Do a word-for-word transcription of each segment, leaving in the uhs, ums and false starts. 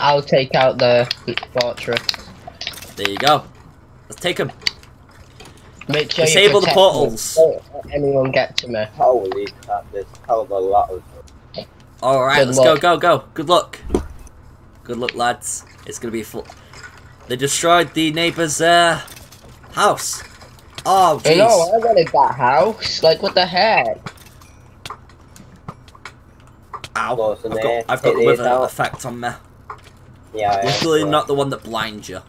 I'll take out the fortress. There you go. Let's take him. Make sure disable the portals. Don't let anyone get to me. Holy crap, there's a hell of a lot of them. Alright, let's go, go, go. Good luck. Good luck, lads. It's gonna be full. They destroyed the neighbor's uh, house. Oh, jeez. No, I wanted that house. Like, what the heck? Ow. I've got, I've got the weather effect on me. Yeah, luckily yeah, not the one that blinds you.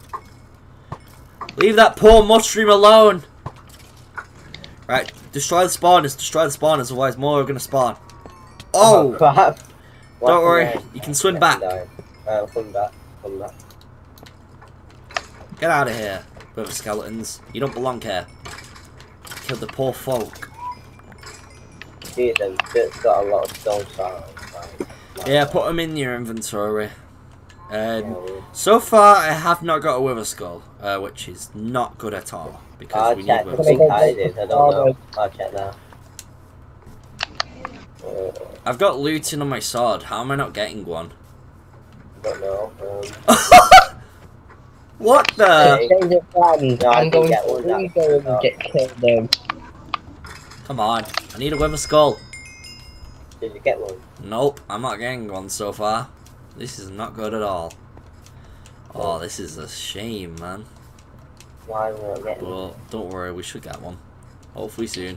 Leave that poor mushroom alone! Right, destroy the spawners, destroy the spawners, otherwise more are gonna spawn. Oh! oh Don't worry, man? you can swim back. Uh, swim back. Swim back. Get out of here, brother skeletons. You don't belong here. Kill the poor folk. Gee, they've got a lot of stone shards. Yeah, put them in your inventory. Um, so far, I have not got a wither skull, uh, which is not good at all because I'll we check. need wither skulls. I did. I don't know. I'll check now. I've got looting on my sword. How am I not getting one? I don't know. Um... what the? No, I'm going get one now. Oh. Get killed. Come on! I need a wither skull. Did you get one? Nope, I'm not getting one so far. This is not good at all. Oh, this is a shame, man. Why won't it? Well, don't worry, we should get one. Hopefully soon.